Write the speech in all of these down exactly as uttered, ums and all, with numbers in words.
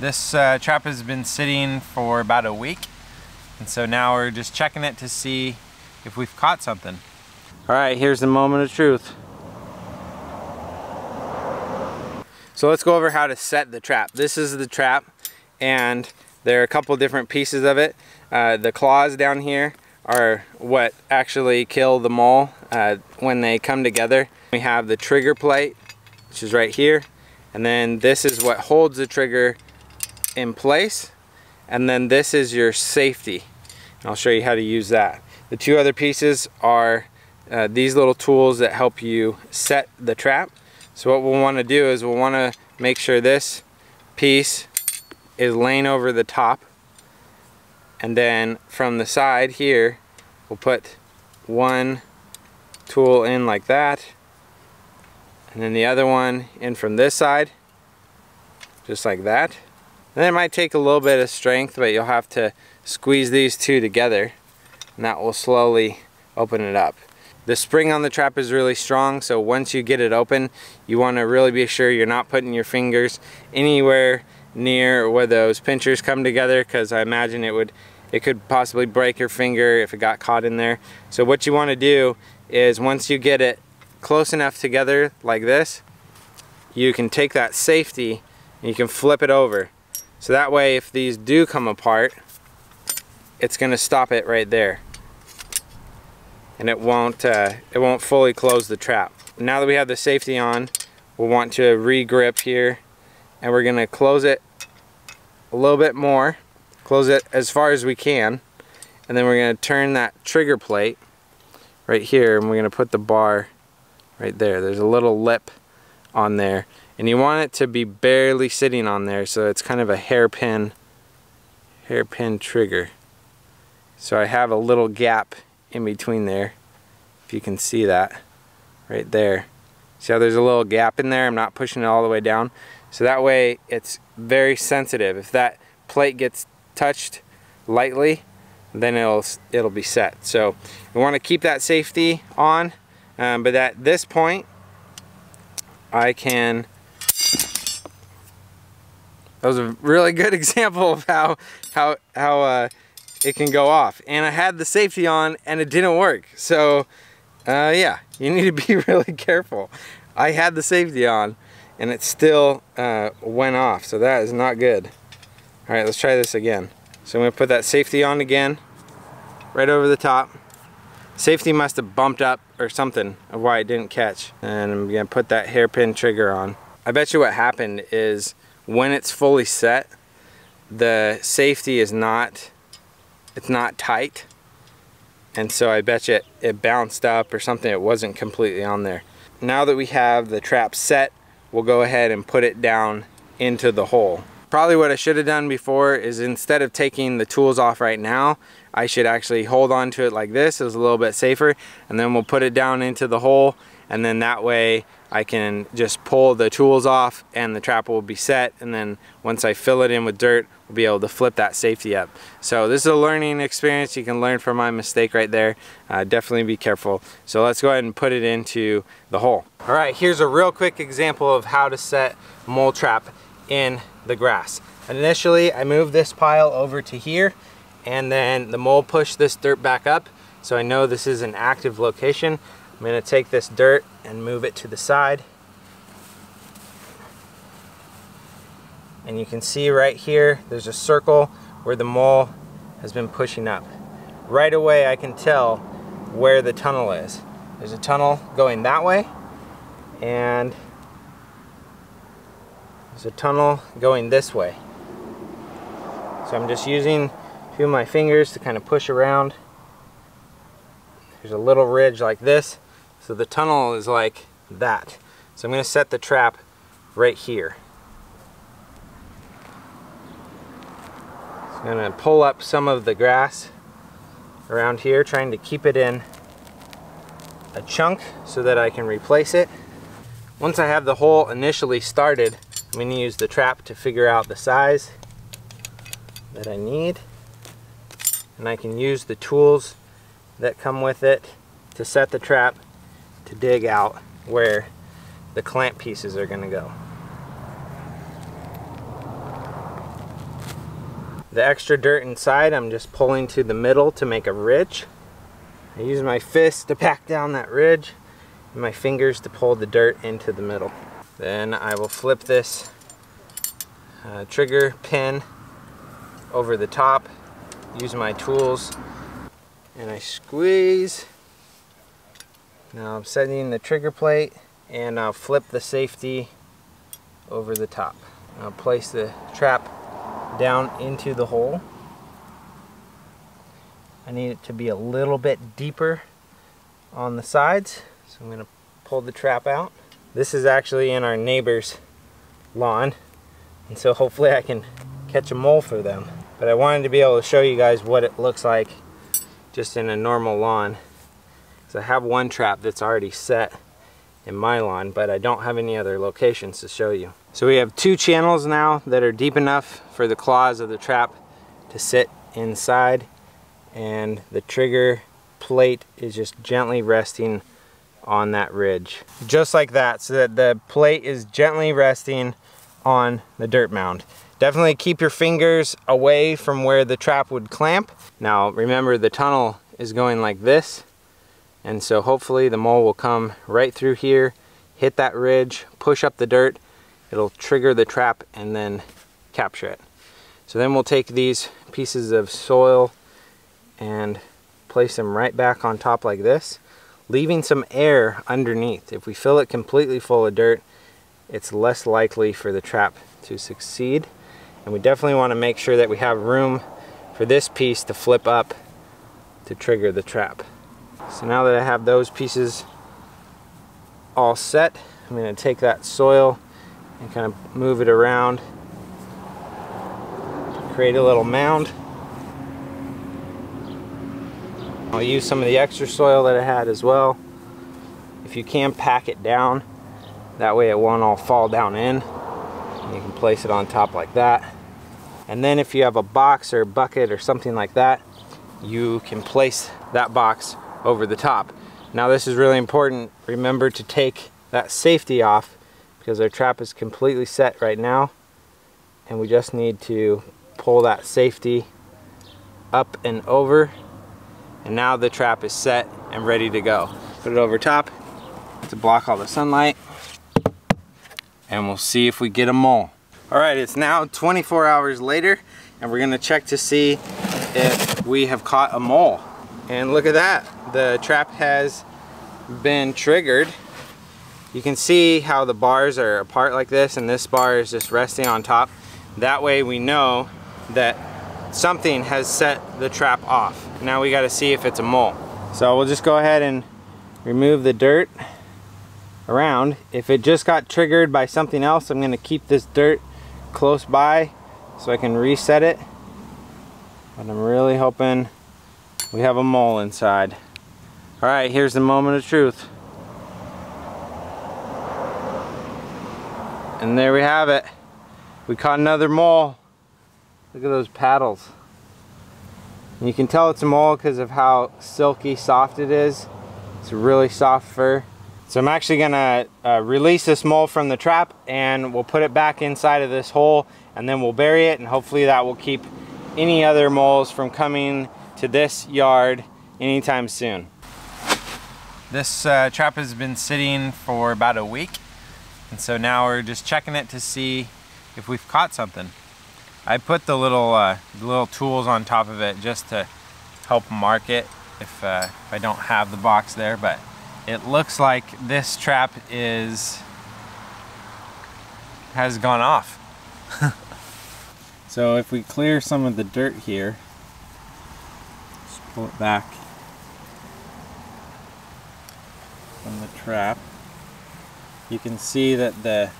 This uh, trap has been sitting for about a week, and so now we're just checking it to see if we've caught something. All right, here's the moment of truth. So let's go over how to set the trap. This is the trap, and there are a couple different pieces of it. Uh, the claws down here are what actually kill the mole uh, when they come together. We have the trigger plate, which is right here, and then this is what holds the trigger in place, and then this is your safety. And I'll show you how to use that. The two other pieces are uh, these little tools that help you set the trap. So what we'll want to do is we'll want to make sure this piece is laying over the top, and then from the side here we'll put one tool in like that, and then the other one in from this side just like that. And then it might take a little bit of strength, but you'll have to squeeze these two together, and that will slowly open it up. The spring on the trap is really strong, so once you get it open, you want to really be sure you're not putting your fingers anywhere near where those pinchers come together, because I imagine it would, it could possibly break your finger if it got caught in there. So what you want to do is once you get it close enough together like this, you can take that safety and you can flip it over. So that way if these do come apart, it's going to stop it right there, and it won't, uh, it won't fully close the trap. Now that we have the safety on, we'll want to regrip here, and we're going to close it a little bit more, close it as far as we can, and then we're going to turn that trigger plate right here, and we're going to put the bar right there. There's a little lip on there, and you want it to be barely sitting on there, so it's kind of a hairpin, hairpin trigger. So I have a little gap in between there, if you can see that right there. See how there's a little gap in there? I'm not pushing it all the way down. So that way it's very sensitive. If that plate gets touched lightly, then it'll it'll be set. So we want to keep that safety on, um, but at this point I can... That was a really good example of how, how, how uh, it can go off. And I had the safety on and it didn't work. So uh, yeah, you need to be really careful. I had the safety on, and it still uh, went off, so that is not good. All right, let's try this again. So I'm going to put that safety on again, right over the top. Safety must have bumped up or something of why it didn't catch. And I'm going to put that hairpin trigger on. I bet you what happened is when it's fully set, the safety is not, it's not tight. And so I bet you it, it bounced up or something. It wasn't completely on there. Now that we have the trap set, we'll go ahead and put it down into the hole. Probably what I should have done before is instead of taking the tools off right now, I should actually hold on to it like this. It was a little bit safer, and then we'll put it down into the hole, and then that way I can just pull the tools off and the trap will be set, and then once I fill it in with dirt, we'll be able to flip that safety up. So this is a learning experience. You can learn from my mistake right there. Uh, definitely be careful. So let's go ahead and put it into the hole. All right, here's a real quick example of how to set mole trap in the grass. Initially, I moved this pile over to here, and then the mole pushed this dirt back up, so I know this is an active location. I'm going to take this dirt and move it to the side, and you can see right here there's a circle where the mole has been pushing up. Right away I can tell where the tunnel is. There's a tunnel going that way, and there's a tunnel going this way. So I'm just using a few of my fingers to kind of push around. There's a little ridge like this. So the tunnel is like that. So I'm going to set the trap right here. So I'm going to pull up some of the grass around here, trying to keep it in a chunk so that I can replace it. Once I have the hole initially started, I'm going to use the trap to figure out the size that I need. And I can use the tools that come with it to set the trap, to dig out where the clamp pieces are going to go. The extra dirt inside, I'm just pulling to the middle to make a ridge. I use my fist to pack down that ridge, and my fingers to pull the dirt into the middle. Then I will flip this uh, trigger pin over the top, use my tools, and I squeeze. Now I'm setting the trigger plate, and I'll flip the safety over the top. I'll place the trap down into the hole. I need it to be a little bit deeper on the sides, so I'm going to pull the trap out. This is actually in our neighbor's lawn, and so hopefully I can catch a mole for them. But I wanted to be able to show you guys what it looks like just in a normal lawn. So I have one trap that's already set in my lawn, but I don't have any other locations to show you. So we have two channels now that are deep enough for the claws of the trap to sit inside, and the trigger plate is just gently resting on that ridge. Just like that, so that the plate is gently resting on the dirt mound. Definitely keep your fingers away from where the trap would clamp. Now remember, the tunnel is going like this, and so hopefully the mole will come right through here, hit that ridge, push up the dirt, it'll trigger the trap and then capture it. So then we'll take these pieces of soil and place them right back on top like this, leaving some air underneath. If we fill it completely full of dirt, it's less likely for the trap to succeed. And we definitely want to make sure that we have room for this piece to flip up to trigger the trap. So now that I have those pieces all set, I'm going to take that soil and kind of move it around to create a little mound. I'll use some of the extra soil that I had as well. If you can, pack it down. That way it won't all fall down in. You can place it on top like that. And then if you have a box or a bucket or something like that, you can place that box over the top. Now this is really important. Remember to take that safety off, because our trap is completely set right now, and we just need to pull that safety up and over, and now the trap is set and ready to go. Put it over top to block all the sunlight, and we'll see if we get a mole. Alright, it's now twenty-four hours later, and we're gonna check to see if we have caught a mole. And look at that, the trap has been triggered. You can see how the bars are apart like this, and this bar is just resting on top. That way we know that something has set the trap off. Now we got to see if it's a mole. So we'll just go ahead and remove the dirt around. If it just got triggered by something else, I'm going to keep this dirt close by so I can reset it. But I'm really hoping we have a mole inside. All right, here's the moment of truth. And there we have it. We caught another mole. Look at those paddles. And you can tell it's a mole because of how silky soft it is. It's a really soft fur. So I'm actually gonna uh, release this mole from the trap, and we'll put it back inside of this hole, and then we'll bury it, and hopefully that will keep any other moles from coming to this yard anytime soon. This uh, trap has been sitting for about a week, and so now we're just checking it to see if we've caught something. I put the little uh, the little tools on top of it just to help mark it if, uh, if I don't have the box there, but it looks like this trap is has gone off. So if we clear some of the dirt here, pull it back from the trap. You can see that the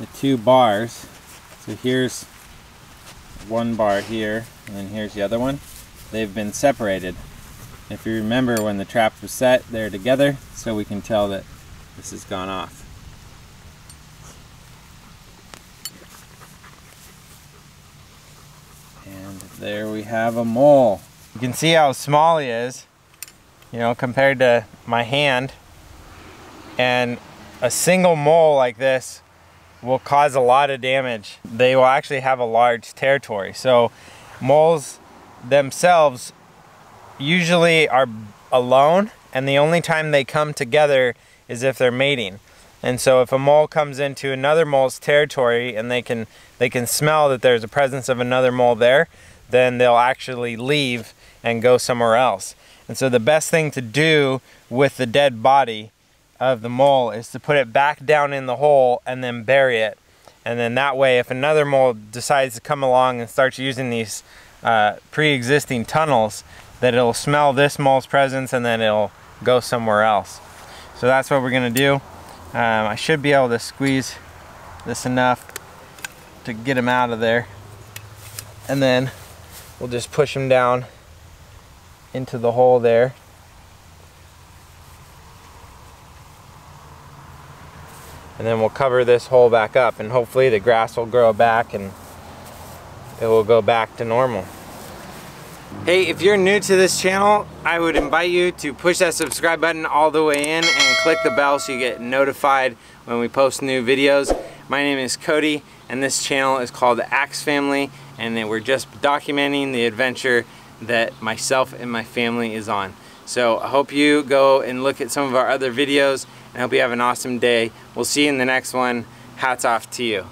the two bars, so here's one bar here and then here's the other one, they've been separated. If you remember, when the trap was set, they're together, so we can tell that this has gone off. And there we have a mole. You can see how small he is, you know, compared to my hand. And a single mole like this will cause a lot of damage. They will actually have a large territory. So moles themselves usually are alone, and the only time they come together is if they're mating. And so if a mole comes into another mole's territory and they can they can smell that there's a presence of another mole there, then they'll actually leave and go somewhere else. And so the best thing to do with the dead body of the mole is to put it back down in the hole and then bury it. And then that way, if another mole decides to come along and starts using these uh, pre-existing tunnels, that it'll smell this mole's presence and then it'll go somewhere else. So that's what we're gonna do. Um, I should be able to squeeze this enough to get him out of there, and then we'll just push him down into the hole there. And then we'll cover this hole back up, and hopefully the grass will grow back and it will go back to normal. Hey, if you're new to this channel, I would invite you to push that subscribe button all the way in and click the bell so you get notified when we post new videos. My name is Cody, and this channel is called the Axe Family, and we're just documenting the adventure that myself and my family is on. So I hope you go and look at some of our other videos, and I hope you have an awesome day. We'll see you in the next one. Hats off to you.